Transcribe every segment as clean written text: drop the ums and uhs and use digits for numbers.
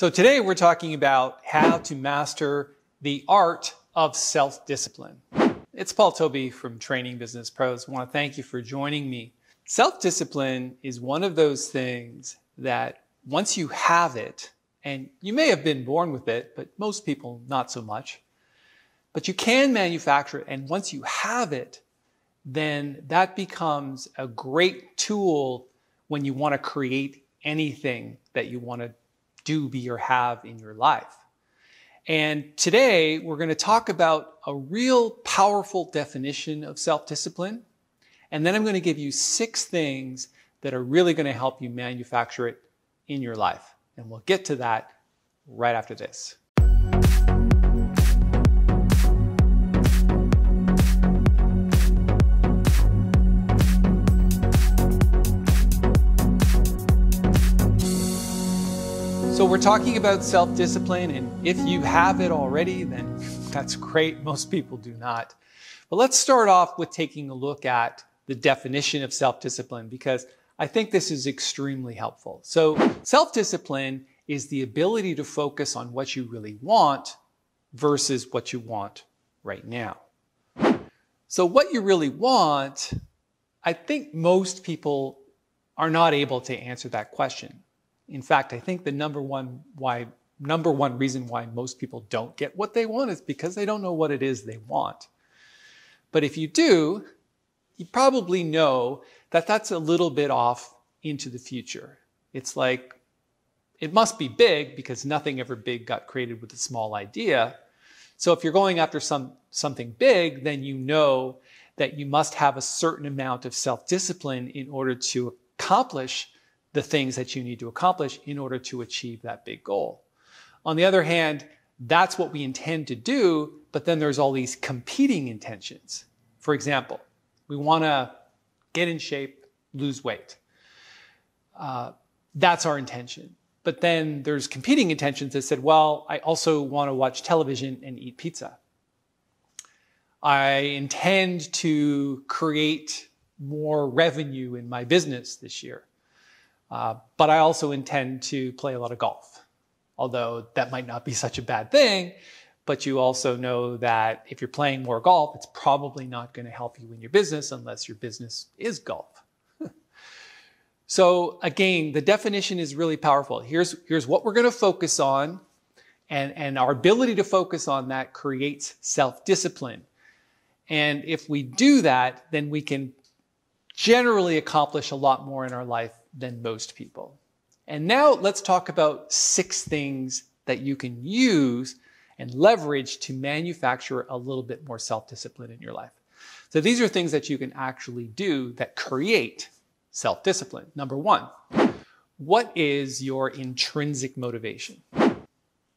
So today we're talking about how to master the art of self-discipline. It's Paul Tobey from Training Business Pros. I want to thank you for joining me. Self-discipline is one of those things that once you have it, and you may have been born with it, but most people not so much, but you can manufacture it. And once you have it, then that becomes a great tool when you want to create anything that you want to do, be, or have in your life. And today we're going to talk about a real powerful definition of self-discipline. And then I'm going to give you 6 things that are really going to help you manufacture it in your life. And we'll get to that right after this. So we're talking about self-discipline, and if you have it already, then that's great. Most people do not. But let's start off with taking a look at the definition of self-discipline, because I think this is extremely helpful. So self-discipline is the ability to focus on what you really want versus what you want right now. So what you really want, I think most people are not able to answer that question. In fact, I think the number one reason why most people don't get what they want is because they don't know what it is they want. But if you do, you probably know that that's a little bit off into the future. It's like, it must be big because nothing ever big got created with a small idea. So if you're going after something big, then you know that you must have a certain amount of self-discipline in order to accomplish the things that you need to accomplish in order to achieve that big goal. On the other hand, that's what we intend to do, but then there's all these competing intentions. For example, we want to get in shape, lose weight. That's our intention. But then there's competing intentions that said, well, I also want to watch television and eat pizza. I intend to create more revenue in my business this year. But I also intend to play a lot of golf, although that might not be such a bad thing. But you also know that if you're playing more golf, it's probably not going to help you in your business unless your business is golf. So again, the definition is really powerful. Here's what we're going to focus on. And our ability to focus on that creates self-discipline. And if we do that, then we can generally accomplish a lot more in our life than most people. And now let's talk about 6 things that you can use and leverage to manufacture a little bit more self-discipline in your life. So these are things that you can actually do that create self-discipline. Number 1, what is your intrinsic motivation?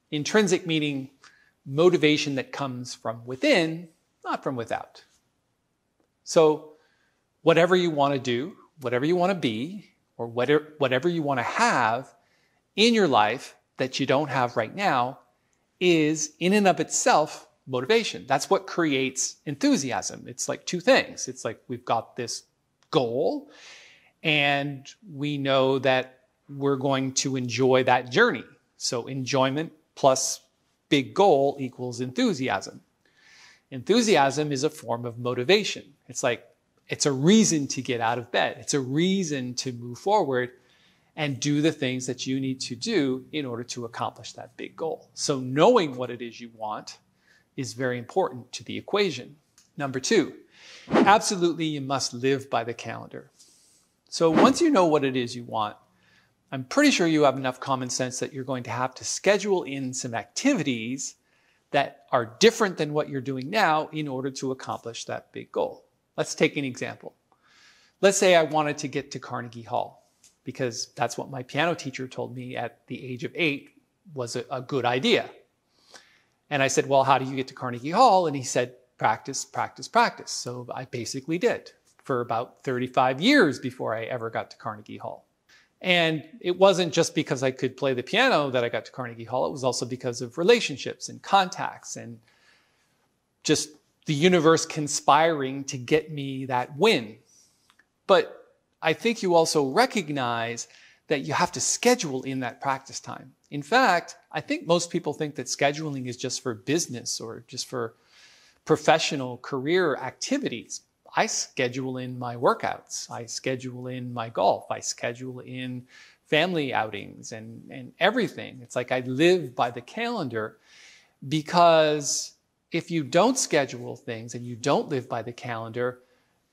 Intrinsic meaning motivation that comes from within, not from without. So whatever you want to do, whatever you want to be, or whatever you want to have in your life that you don't have right now is in and of itself motivation. That's what creates enthusiasm. It's like 2 things. It's like we've got this goal and we know that we're going to enjoy that journey. So enjoyment plus big goal equals enthusiasm. Enthusiasm is a form of motivation. It's like, it's a reason to get out of bed. It's a reason to move forward and do the things that you need to do in order to accomplish that big goal. So knowing what it is you want is very important to the equation. Number 2, absolutely you must live by the calendar. So once you know what it is you want, I'm pretty sure you have enough common sense that you're going to have to schedule in some activities that are different than what you're doing now in order to accomplish that big goal. Let's take an example. Let's say I wanted to get to Carnegie Hall because that's what my piano teacher told me at the age of 8 was a good idea. And I said, well, how do you get to Carnegie Hall? And he said, practice, practice, practice. So I basically did for about 35 years before I ever got to Carnegie Hall. And it wasn't just because I could play the piano that I got to Carnegie Hall. It was also because of relationships and contacts and just the universe conspiring to get me that win. But I think you also recognize that you have to schedule in that practice time. In fact, I think most people think that scheduling is just for business or just for professional career activities. I schedule in my workouts. I schedule in my golf. I schedule in family outings and everything. It's like I live by the calendar, because if you don't schedule things and you don't live by the calendar,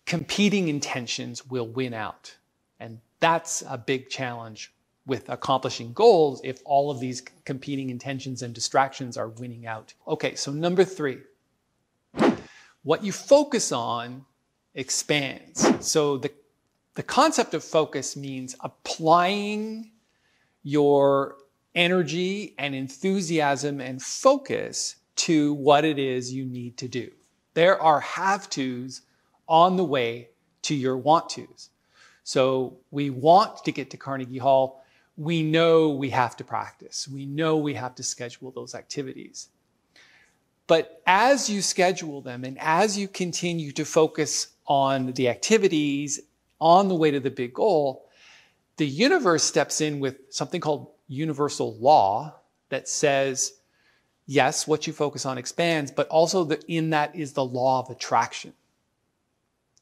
competing intentions will win out. And that's a big challenge with accomplishing goals if all of these competing intentions and distractions are winning out. Okay, so number three, what you focus on expands. So the concept of focus means applying your energy and enthusiasm and focus to what it is you need to do. There are have-tos on the way to your want-tos. So we want to get to Carnegie Hall. We know we have to practice. We know we have to schedule those activities. But as you schedule them and as you continue to focus on the activities on the way to the big goal, the universe steps in with something called universal law that says, yes, what you focus on expands, but also in that is the law of attraction.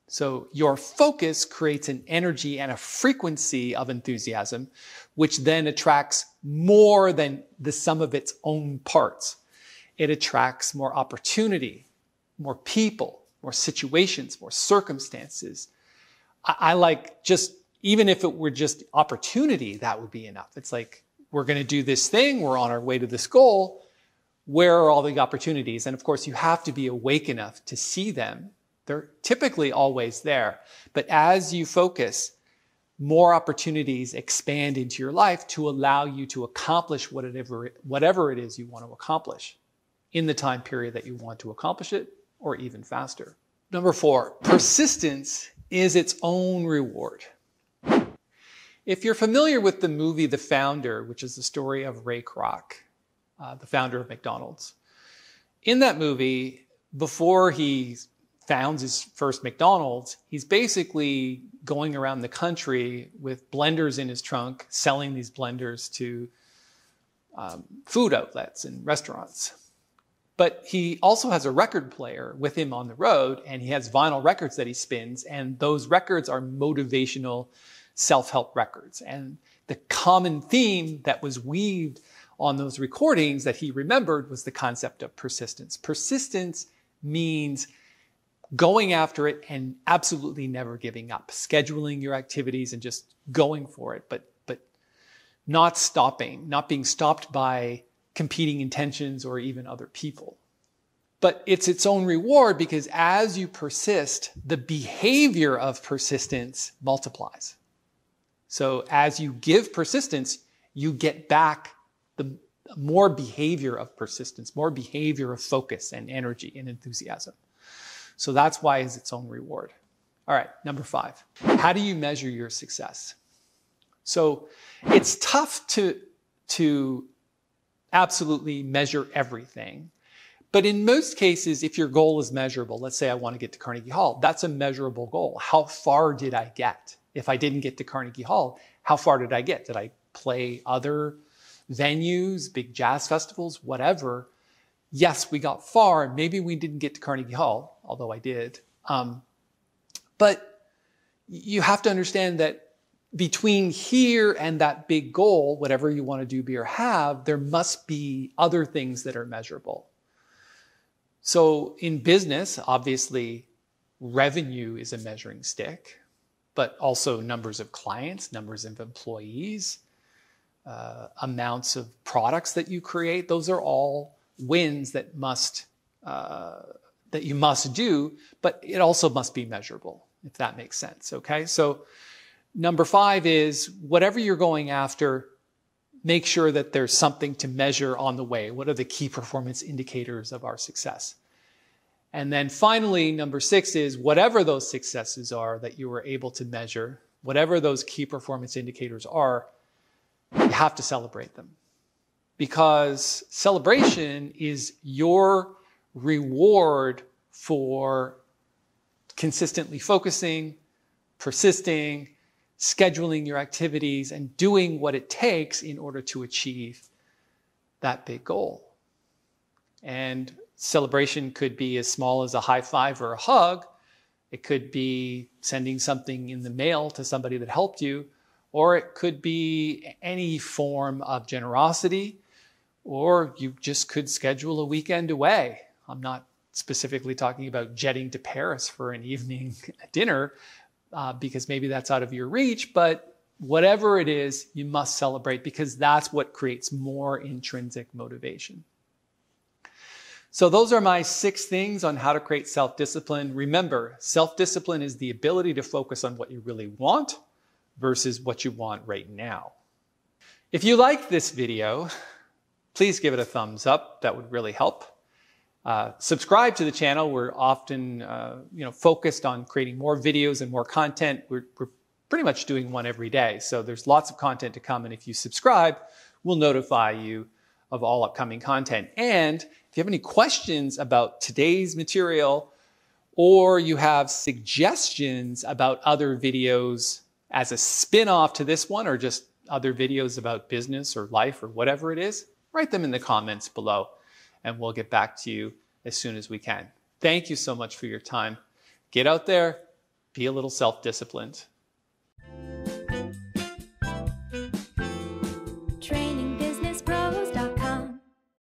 So your focus creates an energy and a frequency of enthusiasm, which then attracts more than the sum of its own parts. It attracts more opportunity, more people, more situations, more circumstances. I like, just even if it were just opportunity, that would be enough. It's like, we're going to do this thing. We're on our way to this goal. Where are all the opportunities? And of course, you have to be awake enough to see them. They're typically always there. But as you focus, more opportunities expand into your life to allow you to accomplish whatever it is you want to accomplish in the time period that you want to accomplish it, or even faster. Number four, persistence is its own reward. If you're familiar with the movie The Founder, which is the story of Ray Kroc, the founder of McDonald's, in that movie, before he founds his first McDonald's, he's basically going around the country with blenders in his trunk, selling these blenders to food outlets and restaurants. But he also has a record player with him on the road, and he has vinyl records that he spins, and those records are motivational self-help records. And the common theme that was weaved on those recordings that he remembered was the concept of persistence. Persistence means going after it and absolutely never giving up, scheduling your activities and just going for it, but not stopping, not being stopped by competing intentions or even other people. But it's its own reward, because as you persist, the behavior of persistence multiplies. So as you give persistence, you get back the more behavior of persistence, more behavior of focus and energy and enthusiasm. So that's why it's its own reward. All right, number five. How do you measure your success? So it's tough to absolutely measure everything. But in most cases, if your goal is measurable, let's say I want to get to Carnegie Hall, that's a measurable goal. How far did I get? If I didn't get to Carnegie Hall, how far did I get? Did I play other venues, big jazz festivals, whatever? Yes, we got far. Maybe we didn't get to Carnegie Hall, although I did. But you have to understand that between here and that big goal, whatever you want to do, be, or have, there must be other things that are measurable. So in business, obviously, revenue is a measuring stick, but also numbers of clients, numbers of employees, amounts of products that you create. Those are all wins that you must do, but it also must be measurable, if that makes sense. Okay, so number five is, whatever you're going after, make sure that there's something to measure on the way. What are the key performance indicators of our success? And then finally, number six is, whatever those successes are that you were able to measure, whatever those key performance indicators are, you have to celebrate them. Because celebration is your reward for consistently focusing, persisting, scheduling your activities, and doing what it takes in order to achieve that big goal. And celebration could be as small as a high five or a hug. It could be sending something in the mail to somebody that helped you, or it could be any form of generosity, or you just could schedule a weekend away. I'm not specifically talking about jetting to Paris for an evening dinner, because maybe that's out of your reach, but whatever it is, you must celebrate, because that's what creates more intrinsic motivation. So those are my 6 things on how to create self-discipline. Remember, self-discipline is the ability to focus on what you really want versus what you want right now. If you like this video, please give it a thumbs up. That would really help. Subscribe to the channel. We're often focused on creating more videos and more content. We're pretty much doing one every day. So there's lots of content to come. And if you subscribe, we'll notify you of all upcoming content. And if you have any questions about today's material, or you have suggestions about other videos as a spin-off to this one, or just other videos about business or life or whatever it is, write them in the comments below and we'll get back to you as soon as we can. Thank you so much for your time. Get out there, be a little self-disciplined.